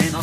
and I'll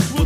will